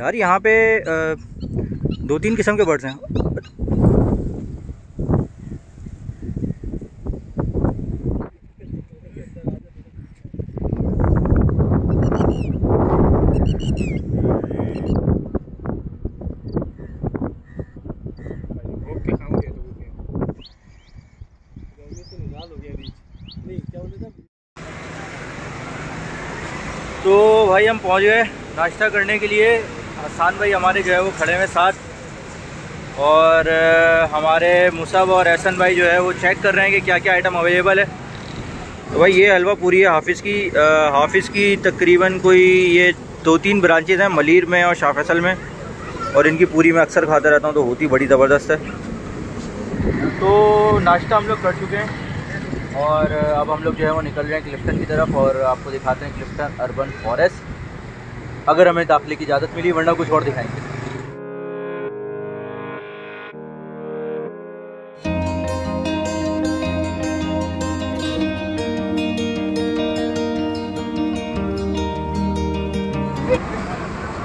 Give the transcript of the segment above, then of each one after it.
यार यहाँ पे 2-3 किस्म के बर्ड्स हैं। तो भाई हम पहुँच गए नाश्ता करने के लिए। हसान भाई हमारे जो है वो खड़े हुए साथ, और हमारे मुसब और एहसन भाई जो है वो चेक कर रहे हैं कि क्या क्या आइटम अवेलेबल है। तो भाई ये हलवा पूरी है हाफिज़ की। हाफिज़ की तकरीबन कोई ये 2-3 ब्रांचेज़ हैं मलीर में और शाह फैसल में, और इनकी पूरी मैं अक्सर खाता रहता हूँ, तो होती बड़ी ज़बरदस्त है। तो नाश्ता हम लोग कर चुके हैं और अब हम लोग जो है वो निकल रहे हैं क्लिफ्टन की तरफ, और आपको दिखाते हैं क्लिफ्टन अर्बन फॉरेस्ट, अगर हमें दाखिले की इजाज़त मिली, वरना कुछ और दिखाएंगे।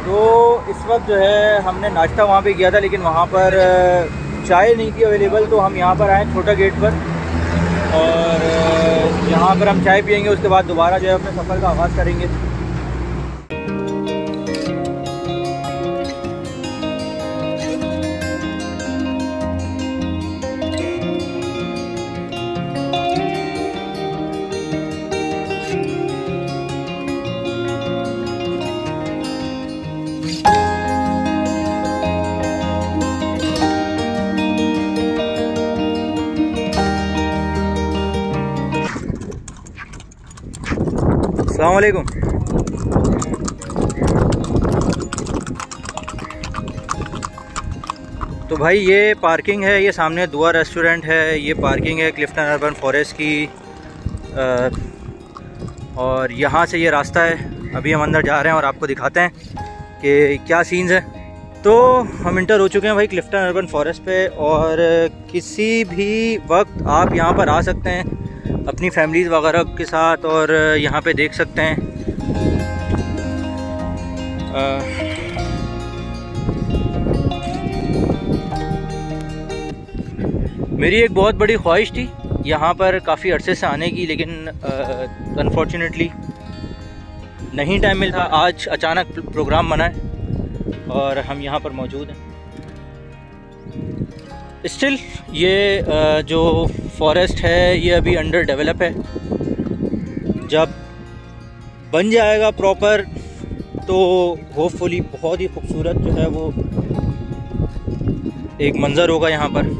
तो इस वक्त जो है हमने नाश्ता वहाँ पे किया था, लेकिन वहाँ पर चाय नहीं थी अवेलेबल, तो हम यहाँ पर आए छोटा गेट पर, और यहाँ पर हम चाय पियेंगे, उसके बाद दोबारा जो है अपने सफ़र का आगाज़ करेंगे। अस्सलाम वालेकुम। तो भाई ये पार्किंग है, ये सामने दुआ रेस्टोरेंट है, ये पार्किंग है क्लिफ्टन अर्बन फॉरेस्ट की, और यहाँ से ये रास्ता है। अभी हम अंदर जा रहे हैं और आपको दिखाते हैं कि क्या सीन्स हैं। तो हम इंटर हो चुके हैं भाई क्लिफ्टन अर्बन फॉरेस्ट पे, और किसी भी वक्त आप यहाँ पर आ सकते हैं अपनी फैमिलीज़ वगैरह के साथ, और यहाँ पे देख सकते हैं मेरी एक बहुत बड़ी ख्वाहिश थी यहाँ पर काफ़ी अरसे से आने की, लेकिन अनफॉर्चुनेटली नहीं टाइम मिला। आज अचानक प्रोग्राम बना है और हम यहाँ पर मौजूद हैं। स्टिल ये जो फॉरेस्ट है ये अभी अंडर डेवलप है, जब बन जाएगा प्रॉपर तो होपफुली बहुत ही खूबसूरत जो है वो एक मंज़र होगा यहाँ पर।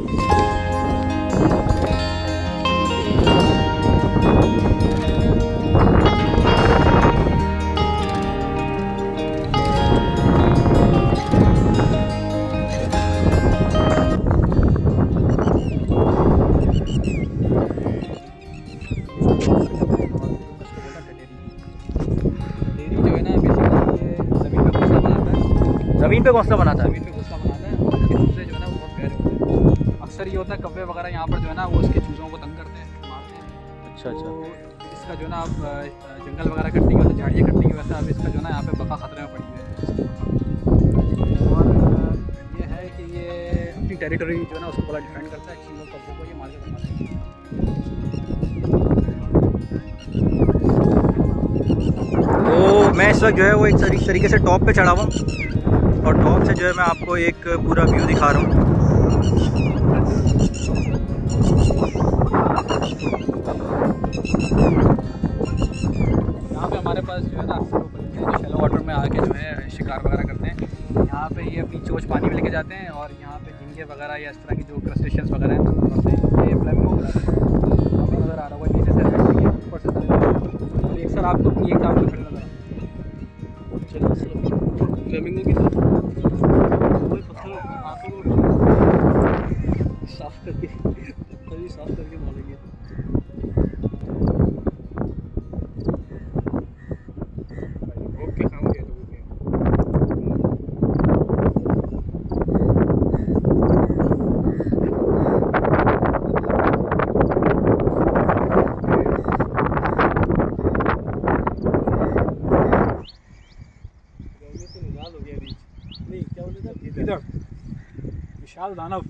पे घोंसला बनाता है, उससे जो है ना वो बहुत प्यार होता है। अक्सर ये होता है कब्बे वगैरह यहाँ पर जो है ना वो उसके चूजों को तंग करते हैं, मारते हैं। अच्छा अच्छा, तो इसका जो है ना आप जंगल वगैरह कटने की वजह से, झाड़ियाँ कटने की वजह से अब इसका जो है ना यहाँ पे बका खतरे में पड़ी है। और ये है कि ये अपनी टेरिटरी जो है ना उसको बड़ा डिफेंड करता है, चीज़ों कब्बों को ये मार के बनाते हैं। तो मैं इस वक्त जो है वो एक तरीके से टॉप पे चढ़ा हुआ, और टॉप से जो है मैं आपको एक पूरा व्यू दिखा रहा हूँ। यहाँ पे हमारे पास जो है ना अक्सर लोग शेलो वाटर में आके जो है शिकार वगैरह करते हैं। यहाँ पे ये अपनी चोच पानी में लेके जाते हैं, और यहाँ पे झींगे वगैरह या इस तरह की जो क्रस्टेशियंस वगैरह हैं ये फ्लैमिंगो आपको नज़र आ रहा होगा नीचे से, ऊपर से चल एक सर आपको एक काम से खड़ा नजर आ साफ करके बोलेंगे। इधर विशाल दानव।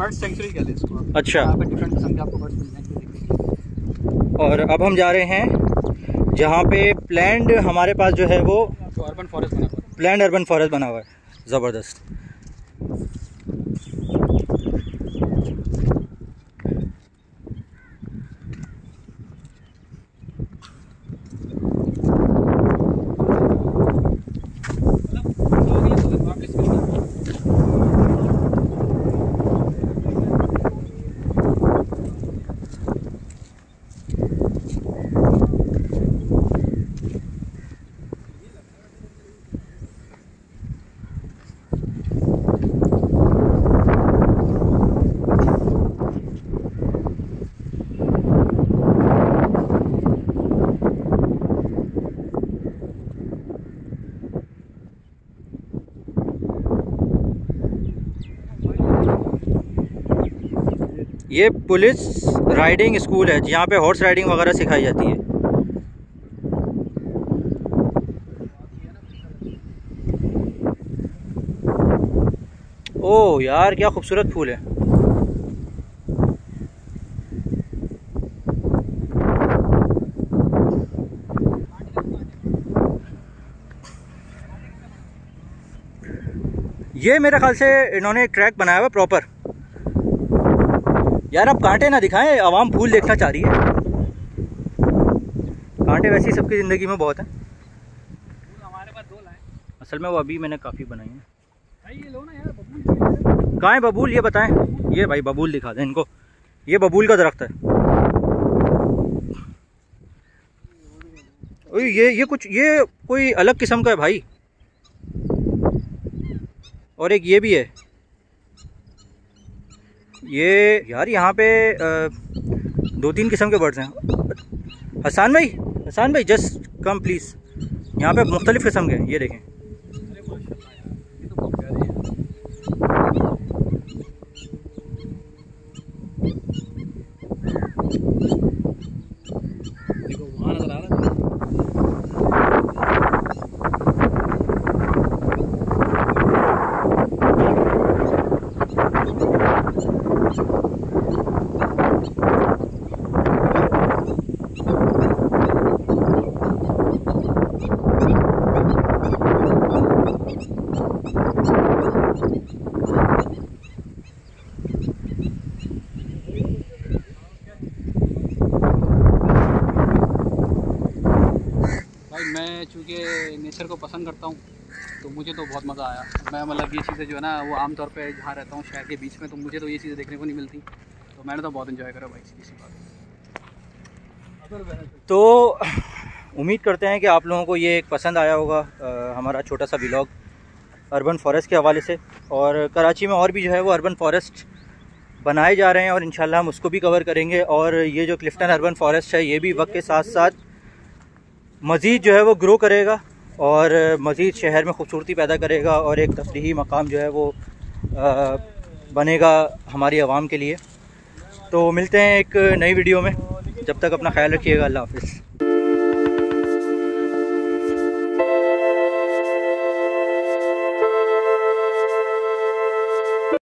बर्ड सेंचुरी कहते हैं इसको। अच्छा, यहाँ पे डिफरेंट किस्म के आपको बर्ड्स मिल जाएंगे। और अब हम जा रहे हैं जहाँ पे प्लैंड हमारे पास जो है वो अर्बन फॉरेस्ट बना हुआ है, प्लैंड अर्बन फॉरेस्ट बना हुआ है। ज़बरदस्त। ये पुलिस राइडिंग स्कूल है जहाँ पे हॉर्स राइडिंग वगैरह सिखाई जाती है। ओह यार, क्या खूबसूरत फूल है। ये मेरे ख्याल से इन्होंने एक ट्रैक बनाया हुआ प्रॉपर। यार आप कांटे ना दिखाएं, आवाम फूल देखना चाह रही है। कांटे वैसे ही सबकी ज़िंदगी में बहुत हैं। हमारे पास दो लाए असल में, वो अभी मैंने काफ़ी बनाई है। भाई ये लो ना यार, बबूल कहाँ है? बबूल ये बताएं। ये भाई बबूल दिखा दें इनको, ये बबूल का दरख्त है। ओए ये कुछ, ये कोई अलग किस्म का है भाई। और एक ये भी है। ये यार यहाँ पे 2-3 किस्म के बर्ड्स हैं। हसान भाई जस्ट कम प्लीज़। यहाँ पे मुख्तलिफ़ किस्म के हैं, ये देखें। ये तो बहुत प्यारे हैं। देखो वहाँ नजर आ रहा है। चूँकि नेचर को पसंद करता हूँ तो मुझे तो बहुत मज़ा आया। मैं मतलब ये चीज़ें जो है ना वो आमतौर पे जहाँ रहता हूँ शहर के बीच में, तो मुझे तो ये चीज़ें देखने को नहीं मिलती। तो मैंने तो बहुत एंजॉय करा भाई इसी बात। तो उम्मीद करते हैं कि आप लोगों को ये पसंद आया होगा हमारा छोटा सा व्लॉग अर्बन फॉरेस्ट के हवाले से। और कराची में और भी जो है वो अर्बन फॉरेस्ट बनाए जा रहे हैं और इंशाल्लाह हम उसको भी कवर करेंगे। और ये जो क्लिफ्टन अर्बन फॉरेस्ट है ये भी वक्त के साथ साथ मज़ीद जो है वो ग्रो करेगा और मज़ीद शहर में खूबसूरती पैदा करेगा और एक तफरीही मकाम जो है वो बनेगा हमारी आवाम के लिए। तो मिलते हैं एक नई वीडियो में, जब तक अपना ख्याल रखिएगा। अल्लाह हाफिज़।